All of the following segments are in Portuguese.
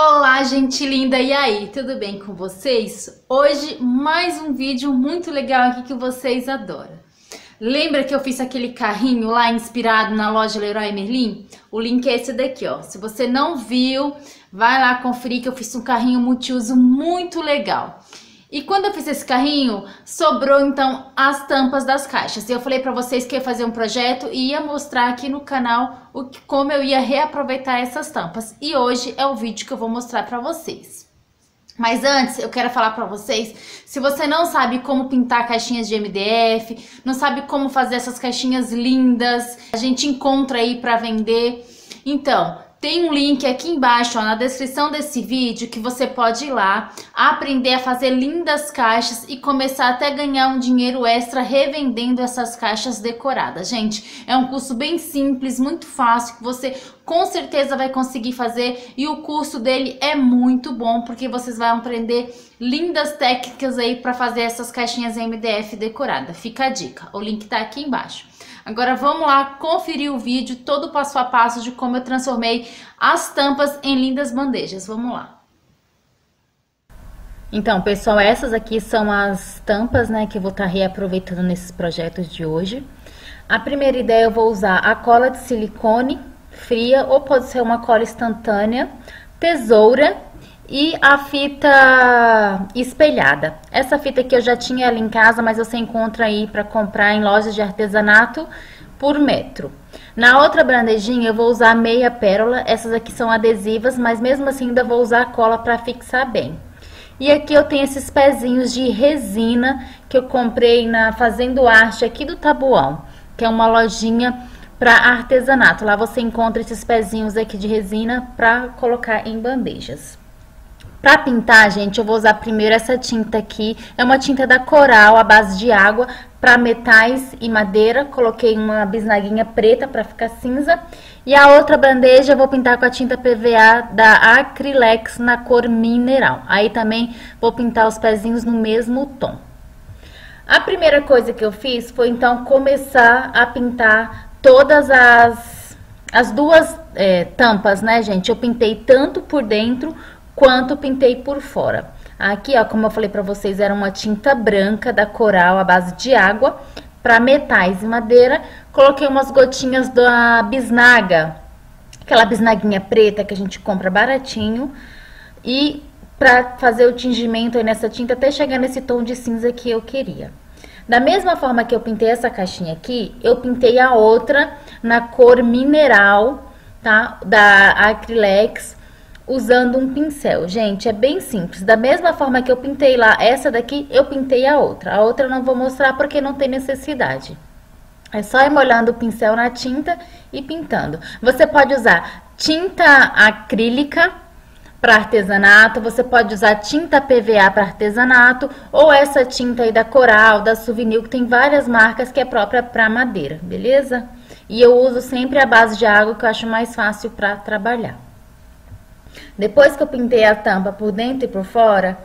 Olá, gente linda! E aí, tudo bem com vocês? Hoje, mais um vídeo muito legal aqui que vocês adoram. Lembra que eu fiz aquele carrinho lá inspirado na loja Leroy Merlin? O link é esse daqui, ó. Se você não viu, vai lá conferir que eu fiz um carrinho multiuso muito legal. E quando eu fiz esse carrinho, sobrou então as tampas das caixas. E eu falei pra vocês que ia fazer um projeto e ia mostrar aqui no canal como eu ia reaproveitar essas tampas. E hoje é o vídeo que eu vou mostrar pra vocês. Mas antes, eu quero falar pra vocês, se você não sabe como pintar caixinhas de MDF, não sabe como fazer essas caixinhas lindas, a gente encontra aí pra vender. Então, tem um link aqui embaixo, ó, na descrição desse vídeo, que você pode ir lá aprender a fazer lindas caixas e começar até ganhar um dinheiro extra revendendo essas caixas decoradas. Gente, é um curso bem simples, muito fácil, que você com certeza vai conseguir fazer, e o curso dele é muito bom, porque vocês vão aprender lindas técnicas aí para fazer essas caixinhas MDF decorada. Fica a dica, o link tá aqui embaixo. Agora vamos lá conferir o vídeo, todo passo a passo de como eu transformei as tampas em lindas bandejas. Vamos lá. Então, pessoal, essas aqui são as tampas, né, que eu vou estar reaproveitando nesses projetos de hoje. A primeira ideia, eu vou usar a cola de silicone fria, ou pode ser uma cola instantânea, tesoura e a fita espelhada. Essa fita aqui eu já tinha ela em casa, mas você encontra aí para comprar em lojas de artesanato por metro. Na outra bandejinha eu vou usar meia pérola. Essas aqui são adesivas, mas mesmo assim ainda vou usar a cola para fixar bem. E aqui eu tenho esses pezinhos de resina que eu comprei na Fazendo Arte aqui do Tabuão, que é uma lojinha para artesanato. Lá você encontra esses pezinhos aqui de resina para colocar em bandejas. Pra pintar, gente, eu vou usar primeiro essa tinta aqui. É uma tinta da Coral, à base de água, pra metais e madeira. Coloquei uma bisnaguinha preta pra ficar cinza. E a outra bandeja eu vou pintar com a tinta PVA da Acrilex na cor mineral. Aí também vou pintar os pezinhos no mesmo tom. A primeira coisa que eu fiz foi, então, começar a pintar todas as duas tampas, né, gente? Eu pintei tanto por dentro quanto pintei por fora. Aqui, ó, como eu falei pra vocês, era uma tinta branca da Coral, à base de água, pra metais e madeira. Coloquei umas gotinhas da bisnaga, aquela bisnaguinha preta que a gente compra baratinho, e pra fazer o tingimento aí nessa tinta, até chegar nesse tom de cinza que eu queria. Da mesma forma que eu pintei essa caixinha aqui, eu pintei a outra na cor mineral, tá? Da Acrilex, usando um pincel. Gente, é bem simples. Da mesma forma que eu pintei lá essa daqui, eu pintei a outra. A outra eu não vou mostrar porque não tem necessidade. É só ir molhando o pincel na tinta e pintando. Você pode usar tinta acrílica para artesanato, você pode usar tinta PVA para artesanato, ou essa tinta aí da Coral, da Suvinil, que tem várias marcas, que é própria para madeira, beleza? E eu uso sempre a base de água, que eu acho mais fácil para trabalhar. Depois que eu pintei a tampa por dentro e por fora,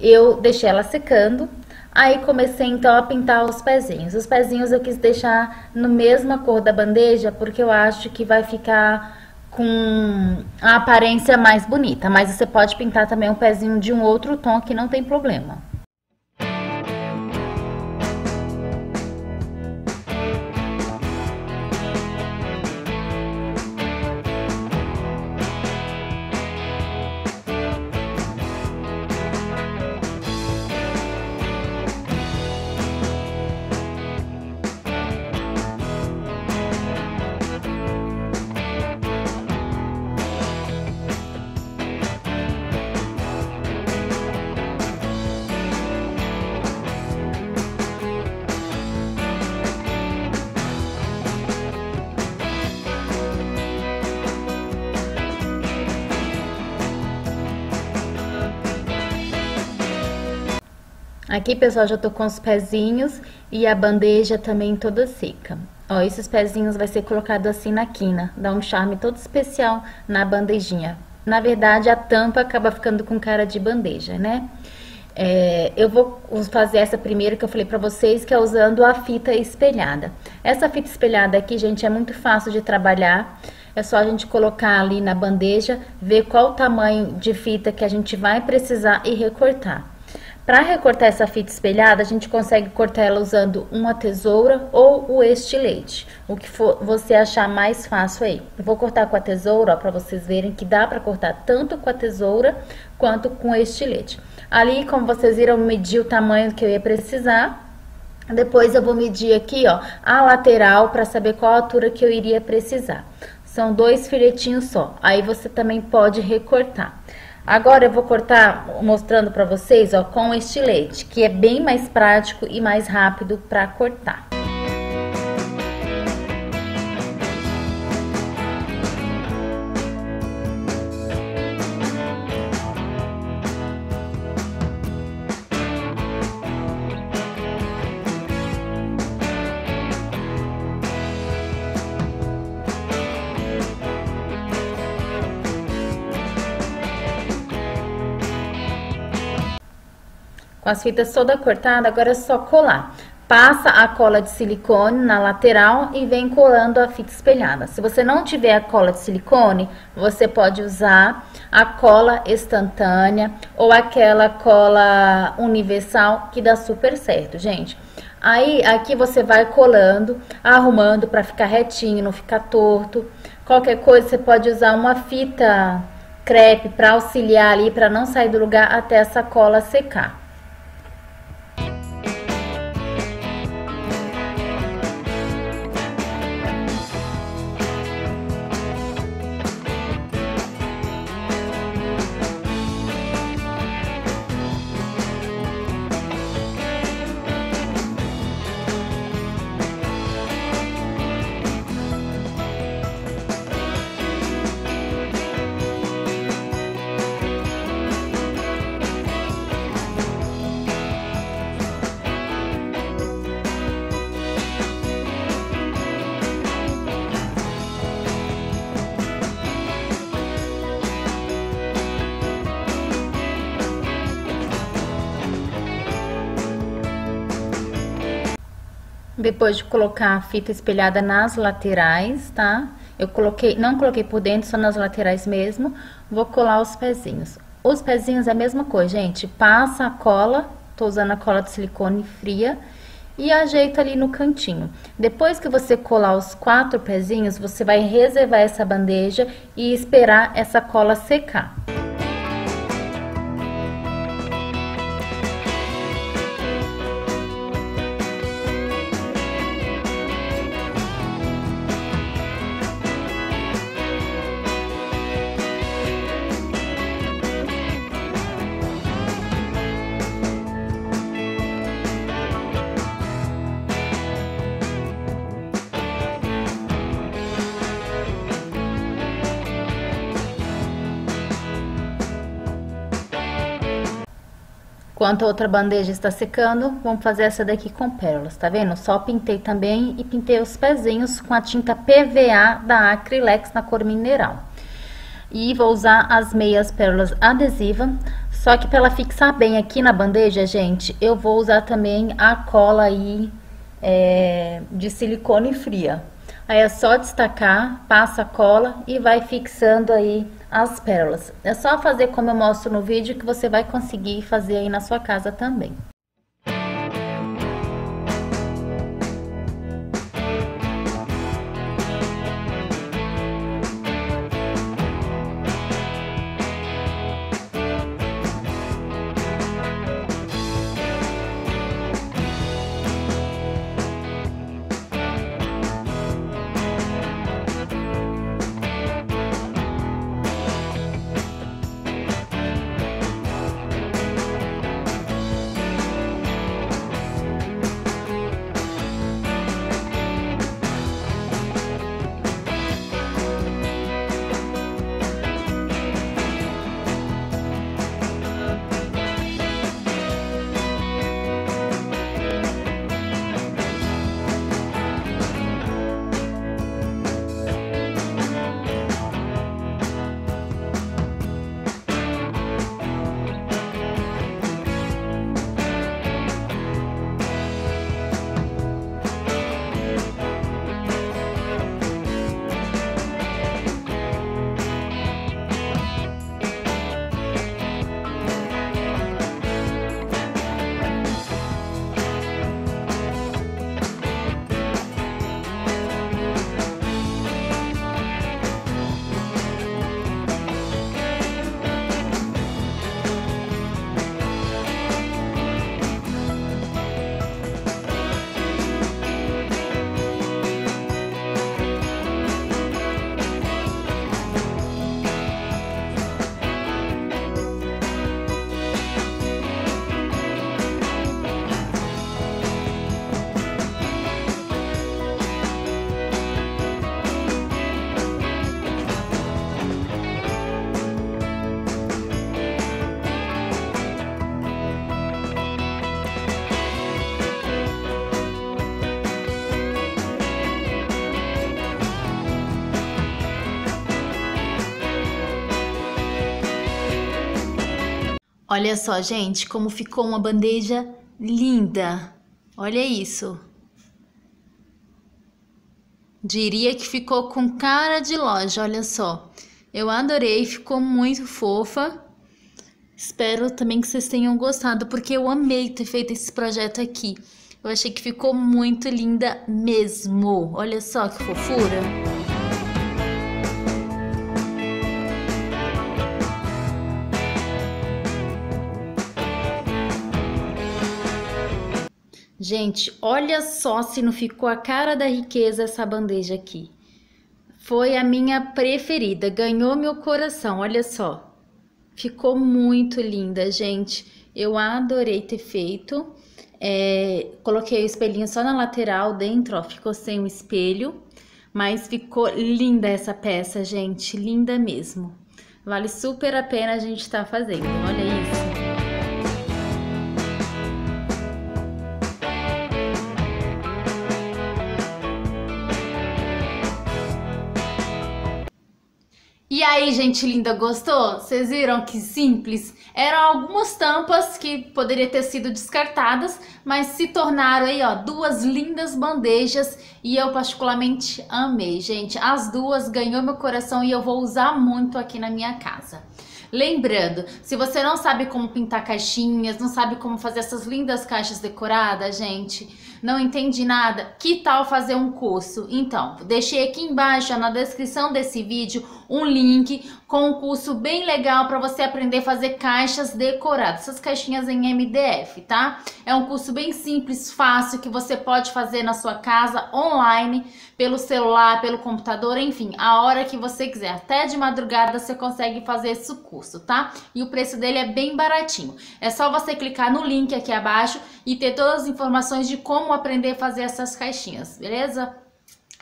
eu deixei ela secando. Aí comecei então a pintar os pezinhos. Os pezinhos eu quis deixar no mesma cor da bandeja, porque eu acho que vai ficar com a aparência mais bonita. Mas você pode pintar também um pezinho de um outro tom, que não tem problema. Aqui, pessoal, já tô com os pezinhos e a bandeja também toda seca. Ó, esses pezinhos vai ser colocado assim na quina, dá um charme todo especial na bandejinha. Na verdade, a tampa acaba ficando com cara de bandeja, né? Eu vou fazer essa primeira que eu falei pra vocês, que é usando a fita espelhada. Essa fita espelhada aqui, gente, é muito fácil de trabalhar. É só a gente colocar ali na bandeja, ver qual o tamanho de fita que a gente vai precisar e recortar. Para recortar essa fita espelhada, a gente consegue cortar ela usando uma tesoura ou o estilete, o que for você achar mais fácil aí. Eu vou cortar com a tesoura, para vocês verem que dá para cortar tanto com a tesoura quanto com o estilete. Ali, como vocês viram, eu medi o tamanho que eu ia precisar. Depois eu vou medir aqui, ó, a lateral para saber qual a altura que eu iria precisar. São 2 filetinhos só. Aí você também pode recortar. Agora eu vou cortar mostrando para vocês, ó, com estilete, que é bem mais prático e mais rápido para cortar. As fitas toda cortada, agora é só colar. Passa a cola de silicone na lateral e vem colando a fita espelhada. Se você não tiver a cola de silicone, você pode usar a cola instantânea ou aquela cola universal que dá super certo, gente. Aí, aqui você vai colando, arrumando para ficar retinho, não ficar torto. Qualquer coisa, você pode usar uma fita crepe para auxiliar ali, para não sair do lugar até essa cola secar. Depois de colocar a fita espelhada nas laterais, tá? Eu coloquei, não coloquei por dentro, só nas laterais mesmo. Vou colar os pezinhos. Os pezinhos é a mesma coisa, gente. Passa a cola, tô usando a cola de silicone fria, e ajeita ali no cantinho. Depois que você colar os 4 pezinhos, você vai reservar essa bandeja e esperar essa cola secar. Enquanto a outra bandeja está secando, vamos fazer essa daqui com pérolas, tá vendo? Só pintei também e pintei os pezinhos com a tinta PVA da Acrilex na cor mineral. E vou usar as meias pérolas adesiva, só que para ela fixar bem aqui na bandeja, gente, eu vou usar também a cola aí de silicone fria. Aí é só destacar, passa a cola e vai fixando aí as pérolas. É só fazer como eu mostro no vídeo que você vai conseguir fazer aí na sua casa também. Olha só, gente, como ficou uma bandeja linda. Olha isso. Diria que ficou com cara de loja, olha só. Eu adorei, ficou muito fofa. Espero também que vocês tenham gostado, porque eu amei ter feito esse projeto aqui. Eu achei que ficou muito linda mesmo. Olha só que fofura. Gente, olha só se não ficou a cara da riqueza essa bandeja aqui. Foi a minha preferida, ganhou meu coração, olha só. Ficou muito linda, gente. Eu adorei ter feito. Coloquei o espelhinho só na lateral, dentro, ó, ficou sem o espelho. Mas ficou linda essa peça, gente, linda mesmo. Vale super a pena a gente tá fazendo, olha isso. E aí, gente linda, gostou? Vocês viram que simples? Eram algumas tampas que poderiam ter sido descartadas, mas se tornaram aí, ó, duas lindas bandejas e eu particularmente amei, gente. As duas ganhou meu coração e eu vou usar muito aqui na minha casa. Lembrando, se você não sabe como pintar caixinhas, não sabe como fazer essas lindas caixas decoradas, gente, não entende nada, que tal fazer um curso? Então, deixei aqui embaixo, na descrição desse vídeo, um link com um curso bem legal para você aprender a fazer caixas decoradas, essas caixinhas em MDF, tá? É um curso bem simples, fácil, que você pode fazer na sua casa, online, pelo celular, pelo computador, enfim, a hora que você quiser. Até de madrugada você consegue fazer esse curso. Tá? E o preço dele é bem baratinho. É só você clicar no link aqui abaixo e ter todas as informações de como aprender a fazer essas caixinhas, beleza?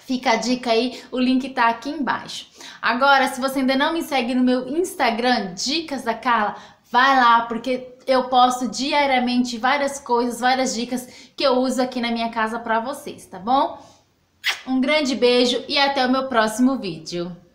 Fica a dica aí, o link tá aqui embaixo. Agora, se você ainda não me segue no meu Instagram, Dicas da Carla, vai lá, porque eu posto diariamente várias coisas, várias dicas que eu uso aqui na minha casa pra vocês, tá bom? Um grande beijo e até o meu próximo vídeo.